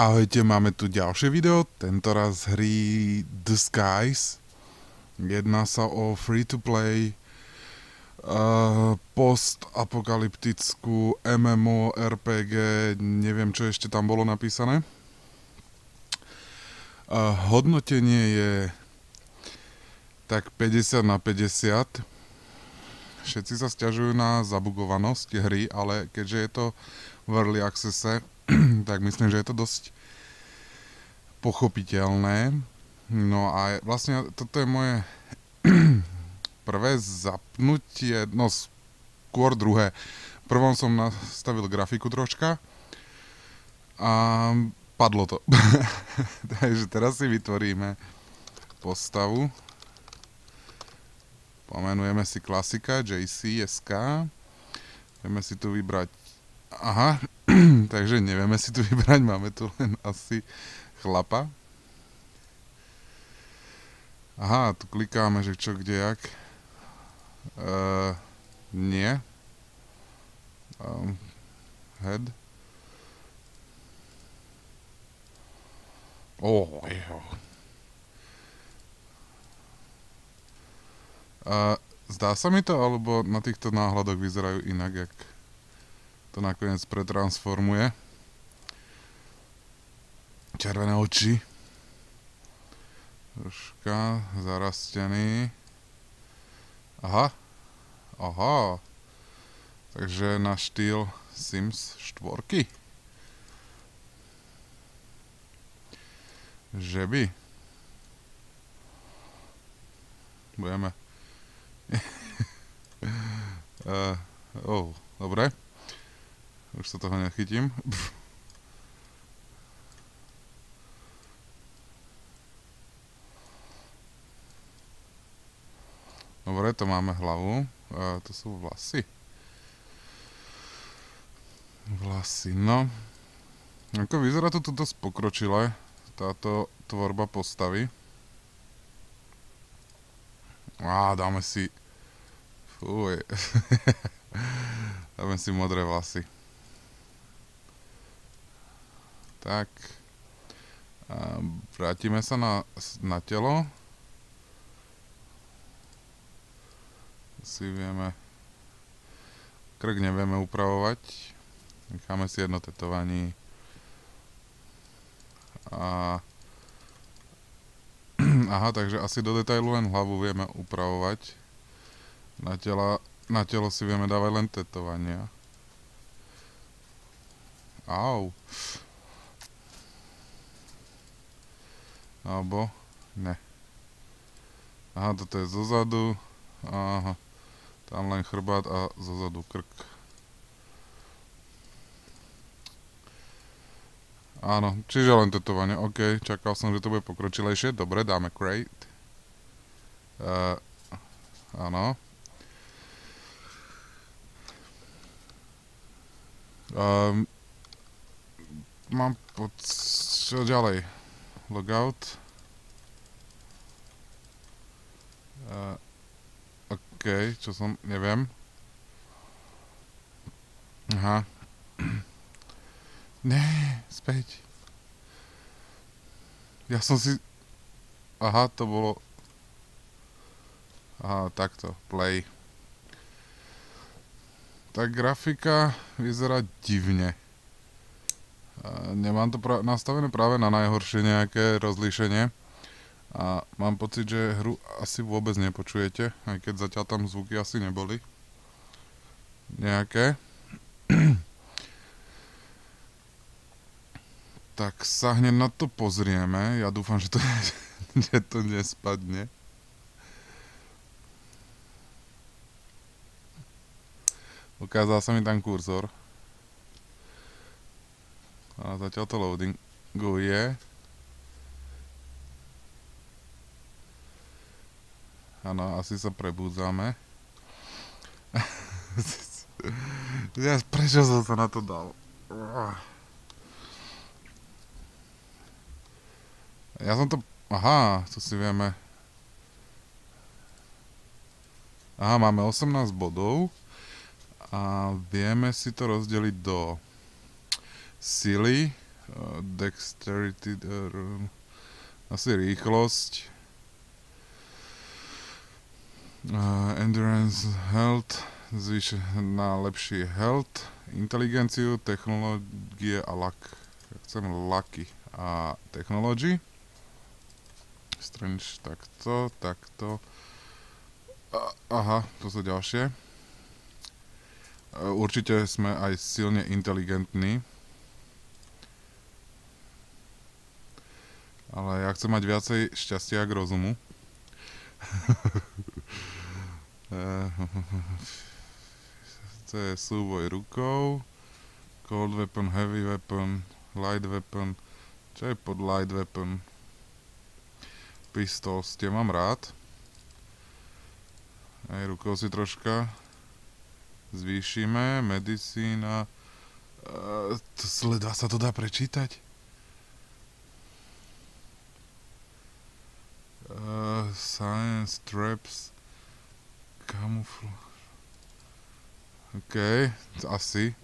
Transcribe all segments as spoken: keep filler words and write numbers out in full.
Ahojte, máme tu ďalšie video, tentoraz z hry The Skies. Jedná sa o free-to-play uh, post-apokalyptickú M M O R P G, neviem čo ešte tam bolo napísané. Uh, hodnotenie je tak päťdesiat na päťdesiat. Všetci sa sťažujú na zabugovanosť hry, ale keďže je to v early accesse, tak myslím, že je to dost pochopitelné. No a vlastně toto je moje prvé zapnutie, no skôr druhé. V prvom som nastavil grafiku troška a padlo to. Takže teraz si vytvoríme postavu. Pomenujeme si klasika J C S K. Budeme si tu vybrať. Aha, takže nevieme si tu vybrať, máme tu len asi chlapa. Aha, tu klikáme, že čo, kde, jak. Uh, nie. Um, head. Oh, jeho. Uh, zdá sa mi to, alebo na týchto náhľadoch vyzerajú inak, jak to nakonec pretransformuje. Červené oči. Troška zarastený. Aha. Aha. Takže na štýl Sims štyri. Že by. Budeme. uh, oh, dobre. Už sa toho nechytím. Dobre, to máme hlavu. E, to sú vlasy. Vlasy, no. Ako vyzerá to tu dosť pokročile, táto tvorba postavy. Á, dáme si... Fuj. Dáme si modré vlasy. Tak, vrátime sa na, na telo. Si vieme, krk nevieme upravovať. Necháme si jedno tetovanie. A, aha, takže asi do detailu len hlavu vieme upravovať. Na, tela, na telo si vieme dávať len tetovania. Au. Alebo ne. Aha, toto je zozadu. Aha, tam len chrbát a zozadu krk. Áno, čiže len tetovanie. OK, čakal som, že to bude pokročilejšie. Dobre, dáme crate. Uh, áno. Um, mám pod... čo ďalej? Logout. Uh, OK, čo som, neviem. Aha. Ne, späť. Ja som si... Aha, to bolo... Aha, takto, play. Tá grafika vyzerá divne. Nemám to pra- nastavené práve na najhoršie nejaké rozlíšenie a mám pocit, že hru asi vôbec nepočujete, aj keď zatiaľ tam zvuky asi neboli nejaké. Tak sa hneď na to pozrieme, ja dúfam, že to, že to nespadne. Ukázal sa mi tam kurzor. A zatiaľ to loadinguje. Áno, asi sa prebúdzame. Ja prečo som sa na to dal? Ja som to... Aha, tu si vieme. Aha, máme osemnásť bodov. A vieme si to rozdeliť do... Sily, uh, dexterity, uh, asi rychlost, uh, endurance, health, zvýš na lepší health, inteligenciu, technologie a luck. Chcem lucky a technology. Strange, takto, takto. Aha, to sú ďalšie. Určite sme aj silne inteligentní. Ale ja chcem mať viacej šťastia k rozumu. To je súboj rukou. Cold weapon, heavy weapon, light weapon. Čo je pod light weapon? Pistol, s tým mám rád. Aj rukou si troška zvýšime. Medicína. Sledá sa to dá prečítať. Science, traps, camouflage. OK, asi.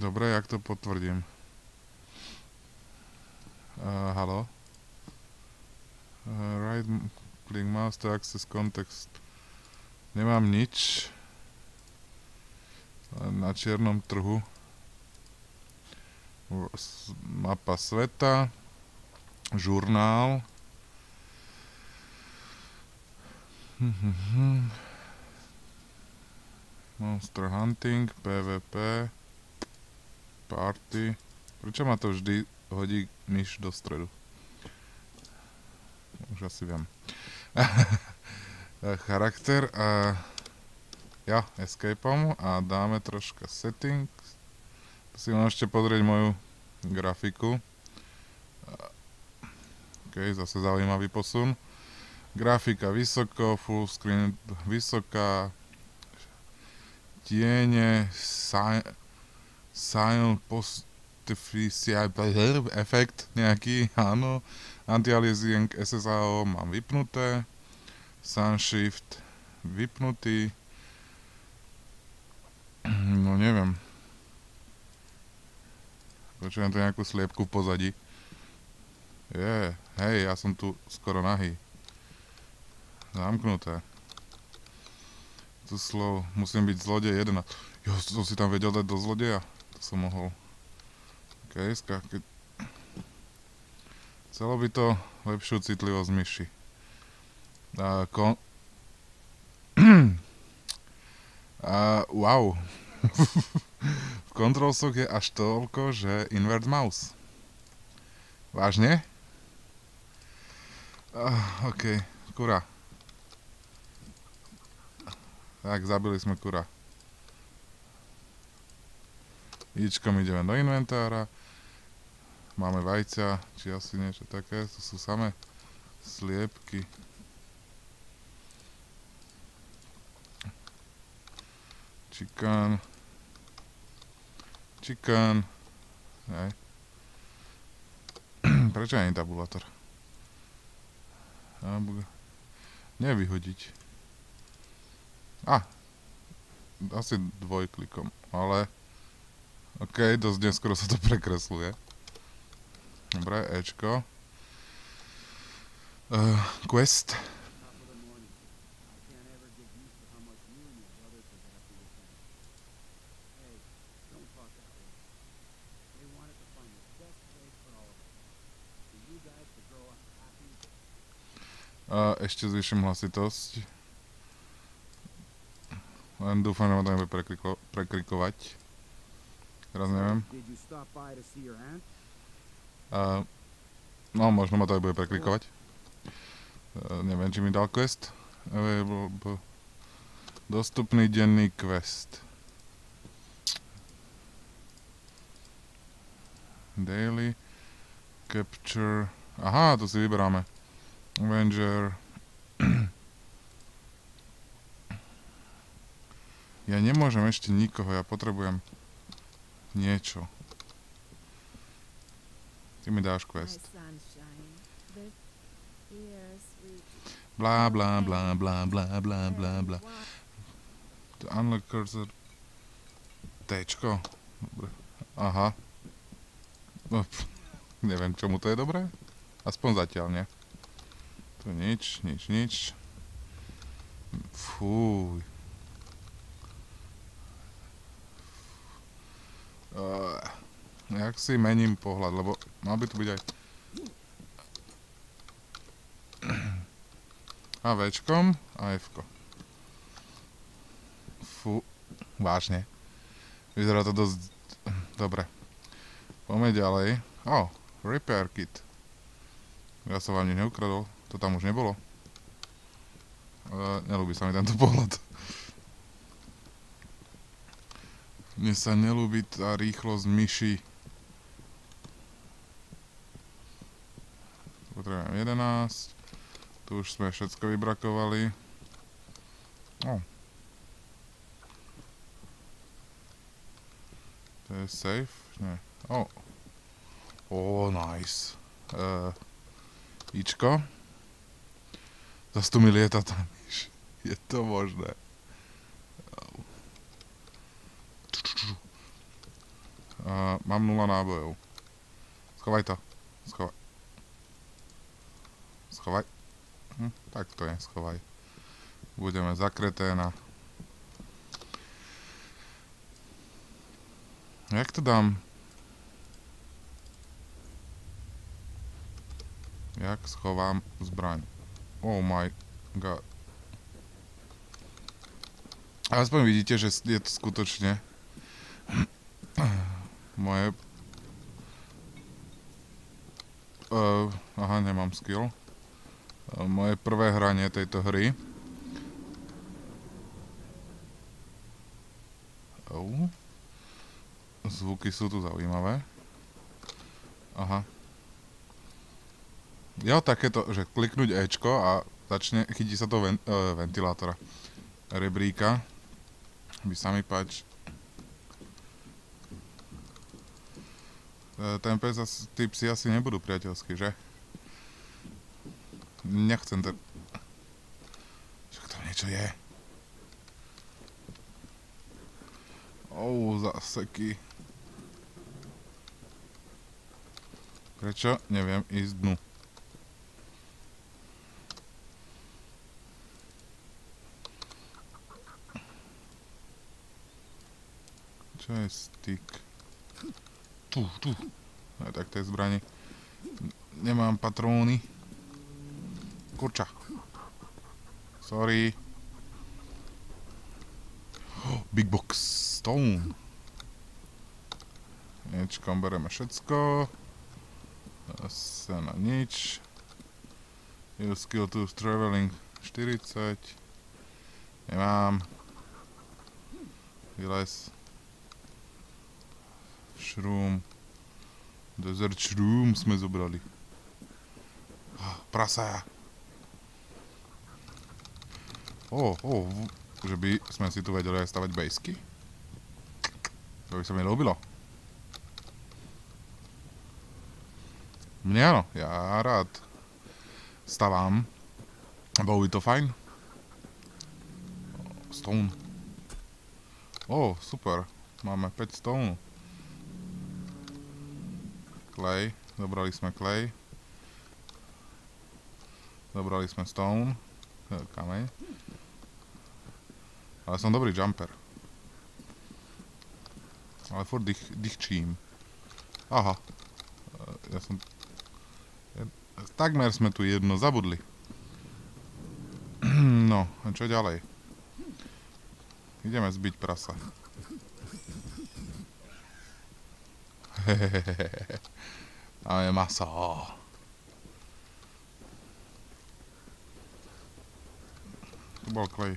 Dobre, jak to potvrdím? Uh, halo? Uh, right click mouse to access context. Nemám nič. Na čiernom trhu. Mapa sveta. Žurnál. Monster hunting, PvP, party. Prečo ma to vždy hodí myš do stredu? Už asi viem. Charakter a ja escapeom a dáme troška settings. Si mám ešte pozrieť moju grafiku. OK, zase zaujímavý posun. Grafika vysoko, full screen vysoká. Tiene, sign, post efekt nejaký, áno. Anti-aliasing S S A O mám vypnuté. Sunshift vypnutý. No neviem. Počujem tu nejakú sliepku v pozadí. Je, hej, ja som tu skoro nahý. Zamknuté. Tu slov, musím byť zlodej jedenáct. Jo, to si tam vedel dať do zlodeja. To som mohol. Okay, keď... Chcelo by to lepšiu citlivosť myši. A kon... A, wow. V kontrolsoch je až toľko, že invert mouse. Vážne? A, ok, kura. Tak, zabili sme kura. Ičkom ideme do inventára. Máme vajca, či asi niečo také, to sú samé sliepky. Chicken. Chicken. Hej. Prečo ani tabulátor? Nevyhodiť. A, asi dvojklikom, ale... OK, dosť neskoro sa to prekresluje. Dobre, Ečko. Uh, quest. Uh, ešte zvýšim hlasitosť. Len dúfam, že ma to nebude prekrikovať. Teraz neviem. Uh, no, možno ma to aj bude preklikovať. Uh, neviem, či mi dal quest. Dostupný denný quest. Daily. Capture. Aha, to si vyberáme. Avenger. Ja nemôžem ešte nikoho, ja potrebujem niečo. Ty mi dáš quest. Blá, blá, blá, blá, blá, blá, blá, blá. To unlock cursor. Tečko. Dobre. Aha. No, neviem, čomu to je dobré. Aspoň zatiaľ, nie? To nič, nič, nič. Fúj. Uh, jak si mením pohľad, lebo mal by tu byť aj... A Včkom a Fko. Fú, vážne. Vyzerá to dosť... Dobre. Poďme ďalej. Ó, oh, repair kit. Ja som vám nič neukradol. To tam už nebolo. Uh, nelúbi sa mi tento pohľad. Mne sa nelúbi tá rýchlosť myši. Potrebujem jedenásť. Tu už sme všetko vybrakovali. Oh. To je safe? Nie. Oh. Oh, nice. Uh, Ičko. Zas tu mi lieta tá myš. Je to možné. Uh, mám nula nábojov. Schovaj to. Schovaj. Schovaj. Hm, tak to je, schovaj. Budeme zakreté na... Jak to dám? Jak schovám zbraň? Oh my god. A aspoň vidíte, že je to skutočne moje... Uh, aha, nemám skill. Moje prvé hranie tejto hry. Au. Zvuky sú tu zaujímavé. Aha. Jo, takéto, že kliknúť Ečko a začne, chytí sa to ven, e, ventilátora. Rebríka. By sa mi páč. E, ten pes, tí psi asi nebudú priateľskí, že? Nechcem to... Však tam niečo je. Ou, zaseky. Prečo? Neviem ísť dnu. Čo je stick? Tu, tu. Aj tak to je zbranie. Nemám patróny. Kurča. Sorry. Oh, big box stone. Niečkom bereme všetko. Zase na nič. Your skill to traveling štyridsať. Nemám. Vylez. Shroom. Desert shroom sme zobrali. Oh, prasa. Ó, oh, ó, oh, že by sme si tu vedeli aj stavať bejsky? To by sa mi ľúbilo. Mne áno, ja rád stavám. Bolo by to fajn. Stone. Ó, oh, super. Máme päť stone. Clay. Dobrali sme clay. Dobrali sme stone. Kameň. Ale som dobrý jumper. Ale furt dych, dychčím. Aha. Ja som... Ja... Takmer sme tu jedno zabudli. No, a čo ďalej? Ideme zbiť prasa. Hehehehe. Tam je maso. Tu bol klej.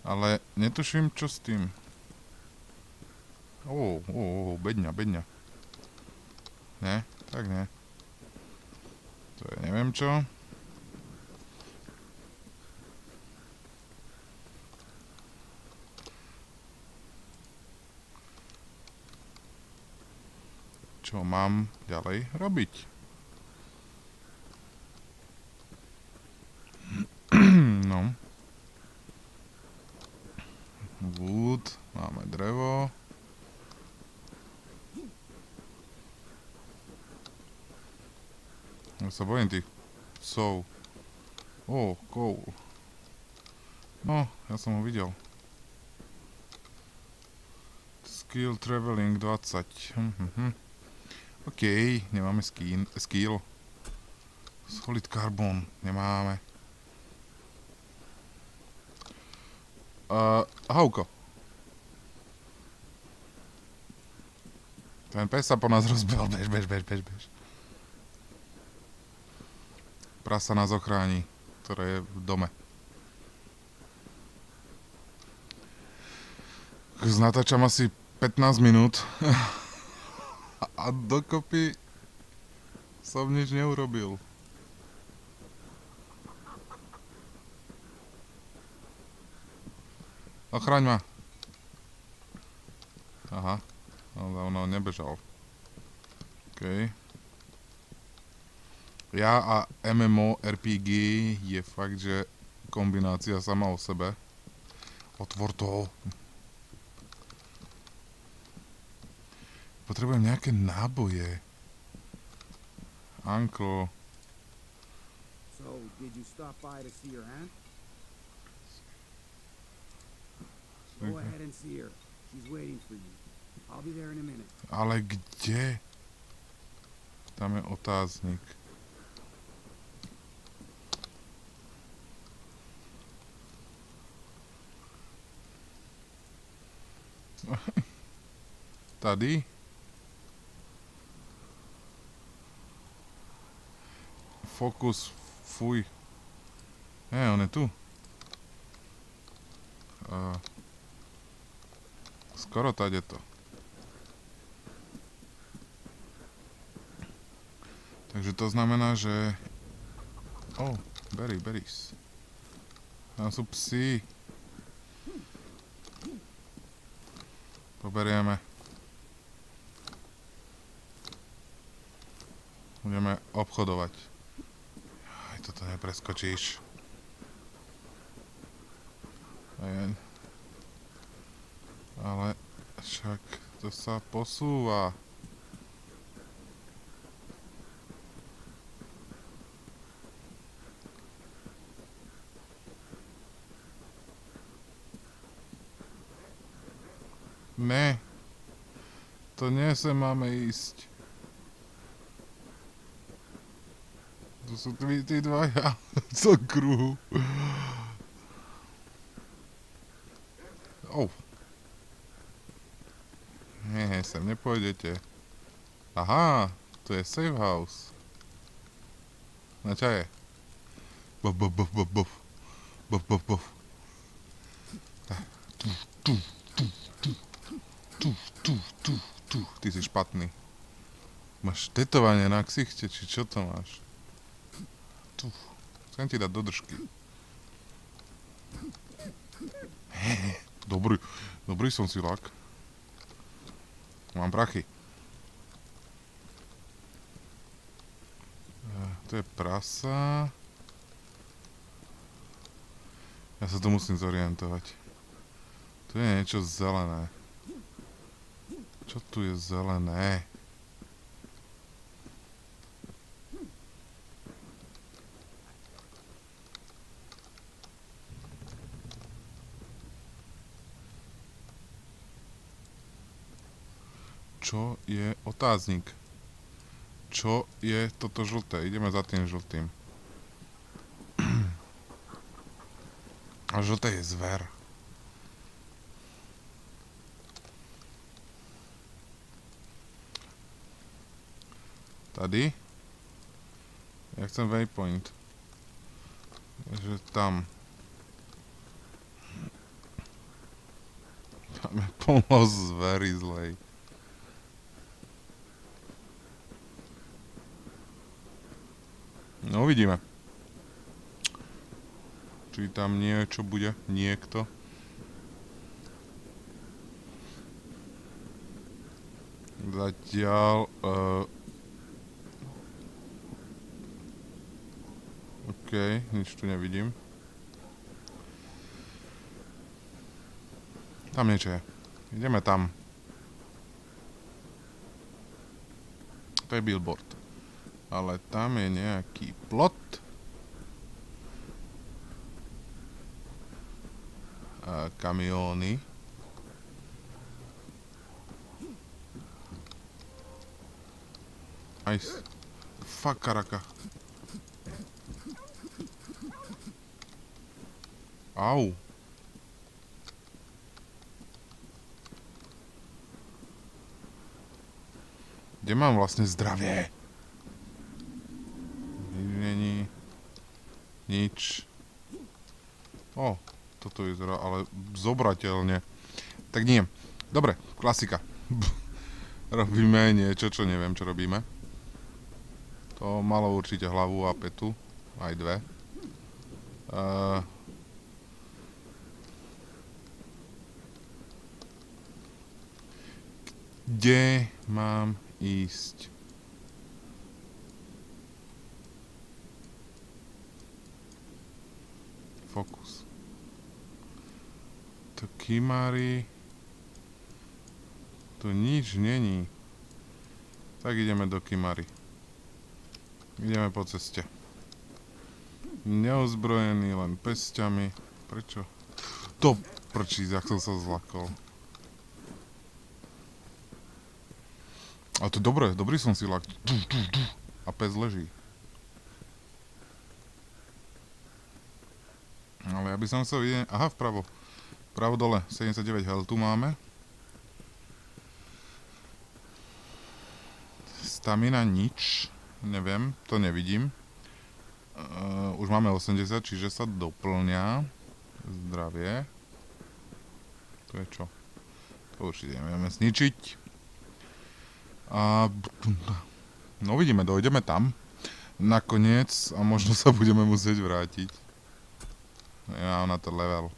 Ale netuším, čo s tým. Ó, ó, ó, bedňa, bedňa. Ne? Tak ne. To je neviem čo. Čo mám ďalej robiť? No. Wood, máme drevo. Já se bojím těch psou. Oh, cool. No, já jsem ho viděl. Skill traveling dvacet. Hm, hm, hm. OK, nemáme skin, skill. Solid carbon, nemáme. Uh, hauko. Ten pes sa po nás rozbil, bež, bež, bež, bež, bež. Prasa nás ochrání, ktoré je v dome. Natáčam asi pätnásť minút a dokopy som nič neurobil. Ochraň ma. Aha, ono nebežal. OK. Ja a M M O R P G je fakt, že kombinácia sama o sebe. Otvor to. Potrebujem nejaké náboje. Uncle. So, did you stop by to see her, huh? Go ahead and see her. She's waiting for you. I'll be there in a minute. Ale kde? Tam je otáznik. Tady? Fokus, fuj. Ne, on je tu. Uh, skoro tady to. Takže to znamená, že... Oh, berry, berries. Tam sú psi. Poberieme. Budeme obchodovať. Toto nepreskočíš. Ajen. Ale však to sa posúva. Ne. To nie sem máme ísť. To sú ty dvaja v celom kruhu. Ou. Nie, sem nepôjdete. Aha, to je safe house. Na čaje. Bof, bof, bof, bof, bof. Bof, bof, bof. Tu, tu, tu, tu. Tu, tu, tu, tu. Ty si špatný. Máš tetovanie na ksichte, či čo to máš? Uf, chcem ti dať do držky. Dobrý, dobrý som silák. Mám prachy. To je prasa. Ja sa to musím zorientovať. Tu je niečo zelené. Čo tu je zelené? Čo je otáznik? Čo je toto žlté? Ideme za tým žltým. A žlté je zver. Tady? Ja chcem waypoint. Takže tam. Tam je pomoc zvery zlej. No uvidíme. Či tam niečo bude, niekto. Zatiaľ... Uh... OK, nič tu nevidím. Tam niečo je. Ideme tam. To je billboard. Ale tam je nejaký plot. A kamióny. Aj fuck karaka. Au. Kde mám vlastně zdravě? Není nič. O, toto vyzerá ale zobrateľne. Tak nie. Dobre, klasika. Robíme niečo, čo neviem, čo robíme. To malo určite hlavu a petu. Aj dve. Uh... Kde mám ísť? Fokus. To kýmary... Tu nič není. Tak ideme do kýmary. Ideme po ceste. Neozbrojený len pesťami. Prečo? To prčí, jak som sa zlakol. Ale to je dobré, dobrý som si lak. A pes leží. Ale ja by som sa videl... Aha, vpravo. Vpravo dole, sedemdesiatdeväť healthu máme. Stamina nič. Neviem, to nevidím. Uh, už máme osemdesiat, čiže sa doplňa. Zdravie. To je čo? To určite nevieme zničiť. A... No vidíme, dojdeme tam. Nakoniec a možno sa budeme musieť vrátiť. Ja na to level.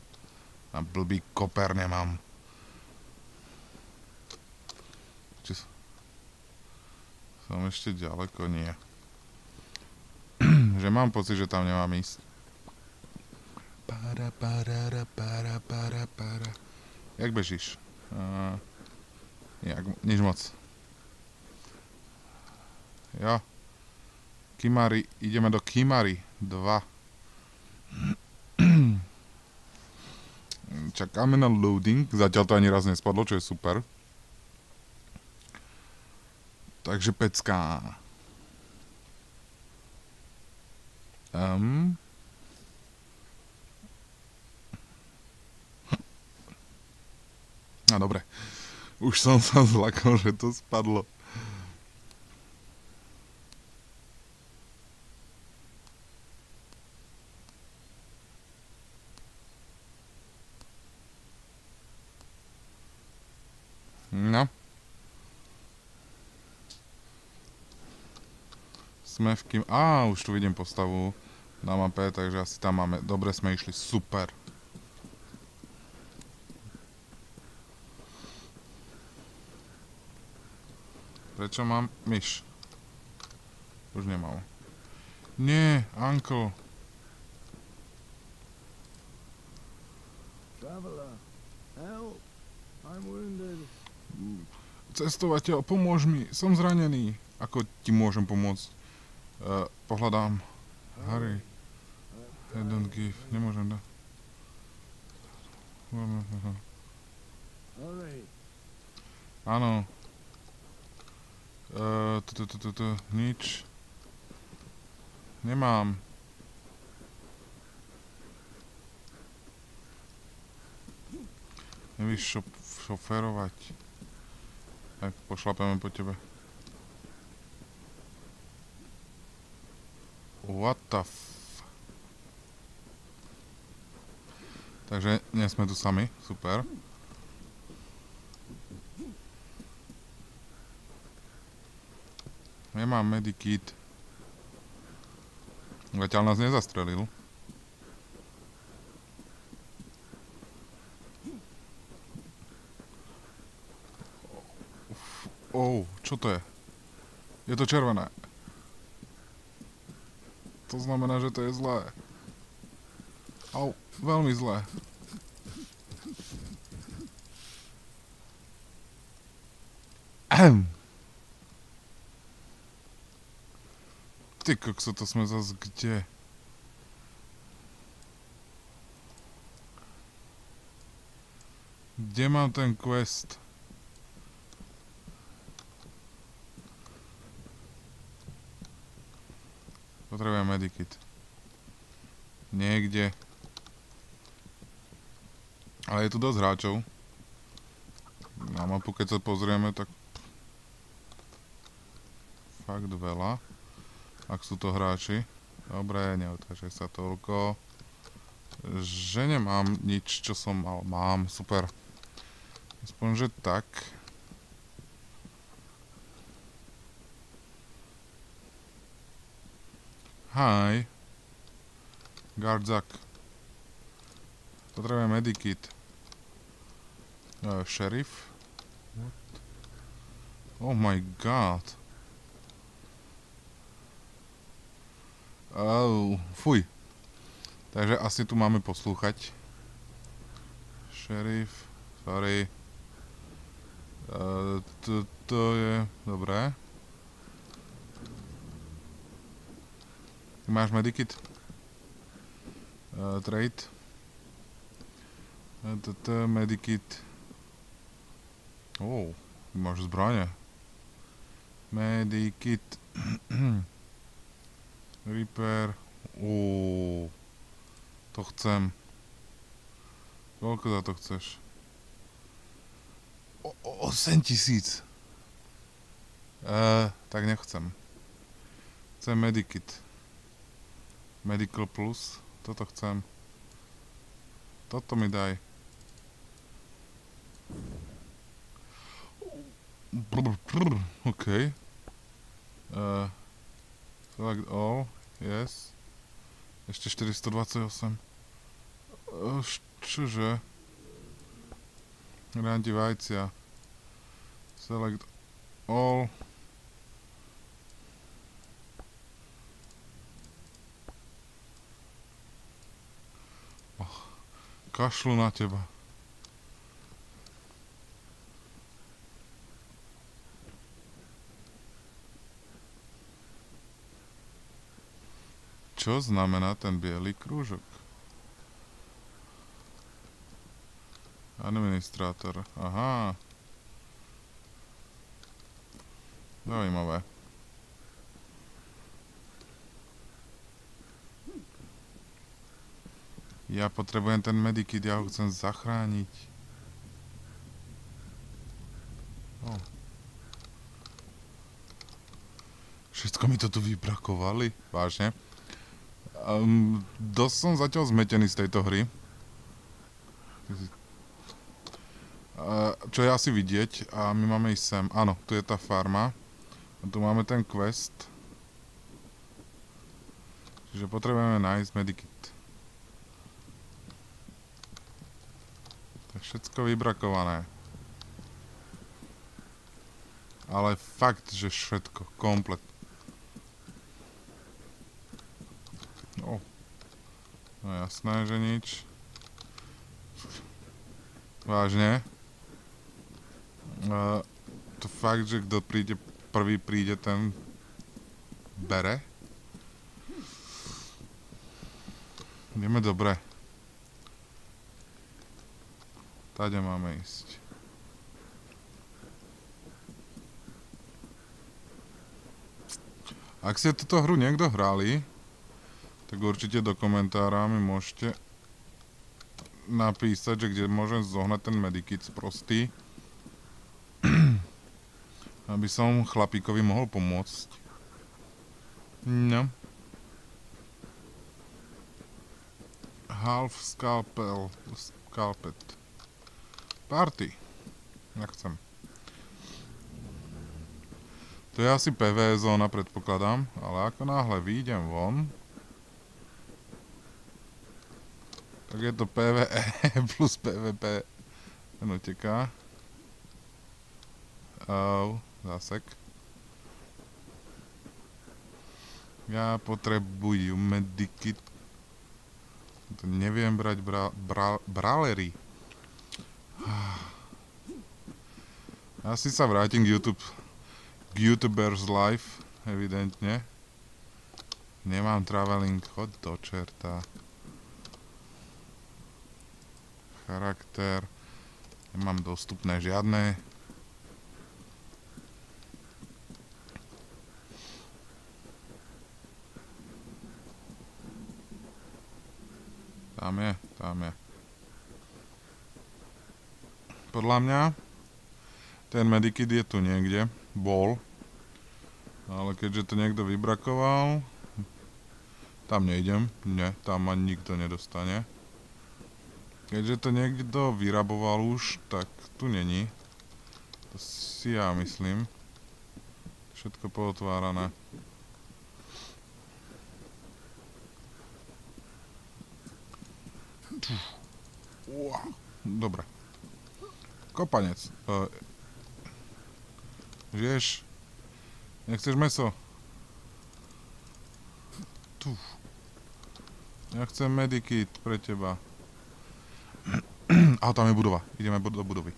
Na blbý koper nemám. Či... Som ešte ďaleko? Nie. Že mám pocit, že tam nemám ísť. Para, para, para, para, para. Jak bežíš? Uh, nejak, nič moc. Jo. Kýmary. Ideme do Kýmary dva. Čakáme na loading. Zatiaľ to ani raz nespadlo, čo je super. Takže pecká. Um. No dobre, už som sa zlakol, že to spadlo. No. Sme v kým... Á, už tu vidím postavu na mape, takže asi tam máme. Dobre sme išli, super. Prečo mám myš? Už nemal. Nie, uncle. Cestovateľ, pomôž mi, som zranený. Ako ti môžem pomôcť? Uh, pohľadám. Harry. I don't give. Nemôžem dať. Áno. Uh, tu, tu, tu, tu, nič. Nemám. Nevíš šof šoférovať. Tak pošlapeme po tebe. What the f... Takže nie sme tu sami, super. Nemám medikit. Zatiaľ nás nezastrelil. Ou, čo to je? Je to červené. To znamená, že to je zlé. Au, veľmi zlé. Ty kokso, to jsme zas kde? Kde mám ten quest? Potřebujeme medikit. Někde. Ale je tu dost hráčov. Na mapu, keď se pozrieme, tak fakt veľa. Ak sú to hráči. Dobre, neotáčaj sa toľko. Že nemám nič, čo som mal. Mám, super. Aspoň, že tak. Hi. Gardzak. Potrebujem medikit. Uh, sheriff. What? Oh my god. Oh, fuj. Takže asi tu máme poslouchať. Sheriff, sorry. Uh, to, to je dobré. Ty máš medikit? Uh, trade. Uh, toto je medikit. Oh, ty máš zbraně. Medikit. Repair. Oooo. To chcem. Koľko za to chceš? O, o, osem tisíc. Eee, tak nechcem. Chcem medikit. Medical plus. Toto chcem. Toto mi daj. OK. Eee. Select all. Yes. Ještě štyristo dvadsaťosem. Čože? Randi vajcia. Select all. Kašlu na teba. Čo znamená ten bělý krůžek? Administrátor, aha. Zajímavé. Já potřebuji ten medikit, já ho chcem zachránit. Oh. Všetko mi to tu vybrakovali, vážně. Um, dosť som zatiaľ zmetený z tejto hry. Uh, čo je asi vidieť. A my máme ísť sem. Áno, tu je tá farma. A tu máme ten quest. Čiže potrebujeme nájsť medikit. Tak všetko vybrakované. Ale fakt, že všetko. Komplet. No jasné, že nič. Vážně. Uh, to fakt, že kdo přijde prvý, přijde ten bere. Jdeme dobré. Tady máme jít. Ak si tuto hru někdo hráli, tak určite do komentára mi môžete napísať, že kde môžem zohnať ten medikit prostý. Aby som chlapíkovi mohol pomôcť. No. Half scalpel. Scalpet. Party. Nechcem. To je asi pé vé é zóna, predpokladám. Ale ako náhle výjdem von... Tak je to pé vé é plus pé vé pé. Ten utěká. Au, zásek. Já potřebuji medikit. To nevím brať bra, bra, bralery. Já si sa vrátím k YouTube, k YouTubers life, evidentně. Nemám traveling, chod do čerta. Charakter. Nemám dostupné žiadne. Tam je, tam je. Podľa mňa ten medikit je tu niekde, bol, ale keďže to niekto vybrakoval, tam nejdem, ne, tam ma nikto nedostane. Keďže to niekto vyraboval už, tak tu není, to si ja myslím, všetko pootvárané. Dobre. Kopanec. Uh, žiješ? Nechceš meso? Tu. Ja chcem medikit pre teba. A tam je budova. Ideme do budovy.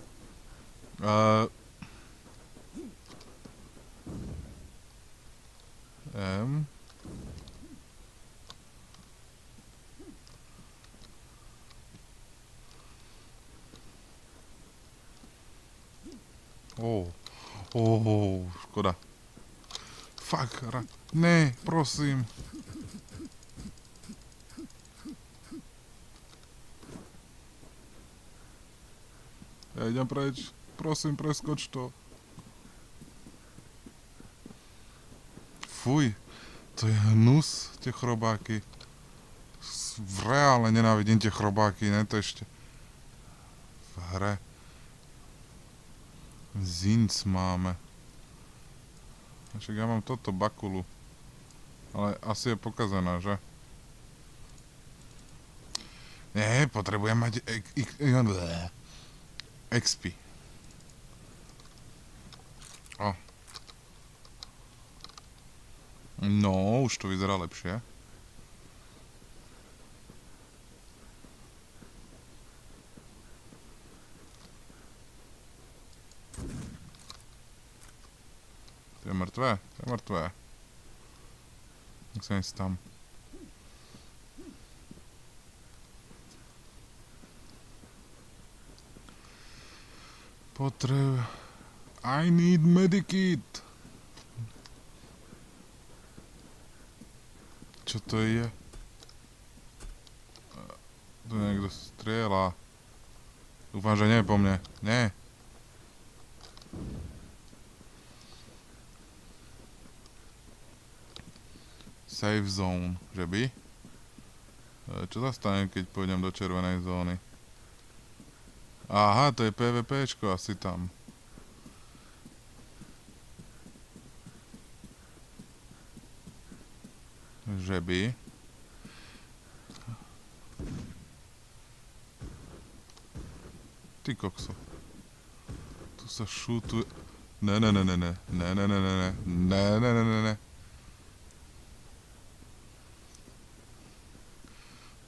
Uh, um. Oh, oh, oh, škoda. Fuck, ra... Ne, prosím. Ja idem preč. Prosím, preskoč to. Fuj, to je hnus, tie chrobáky. V reále nenávidím tie chrobáky, ne, to ešte... V hre. Zinc máme. Však ja mám toto bakulu. Ale asi je pokazená, že? Nie, potrebujem mať X P. O. No, už to vyzerá lepšie. To je mrtvé, to je mrtvé. Musím jít tam. Potřebuji... I need medikit! Čo to je? Tu někdo strělá. Doufám, že ne po mně. Ne. Safe zone, že by? Čo sa stane, keď pôjdem do červenej zóny? Aha, to je PvPčko asi tam. Že by? Ty kokso. Tu sa šútuje... Ne, ne, ne, ne, ne, ne, ne, ne, ne, ne, ne, ne, ne, ne.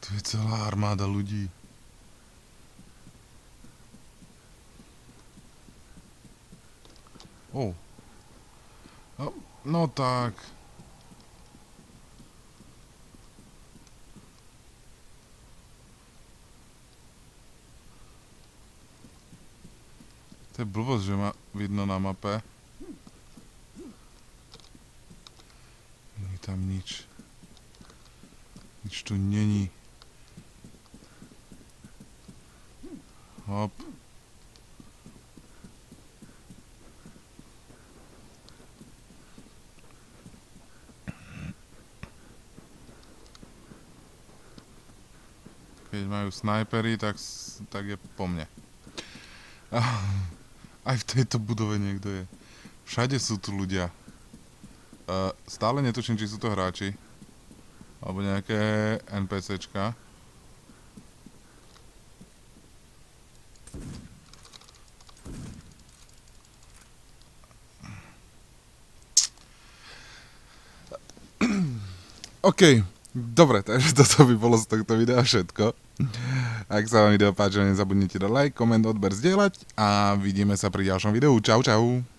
To je celá armáda ľudí. Oh. No, no tak. To je blbost, že má vidno na mape. Není tam nič. Nič tu není. Hop. Keď majú snajpery, tak, tak je po mne. Aj v tejto budove niekto je. Všade sú tu ľudia. Uh, stále netučím, či sú to hráči. Alebo nejaké NPCčka. OK, Dobre, takže toto by bolo z tohto videa všetko. Ak sa vám video páčilo, nezabudnite dať like, koment, odber, zdieľať a vidíme sa pri ďalšom videu. Čau, čau.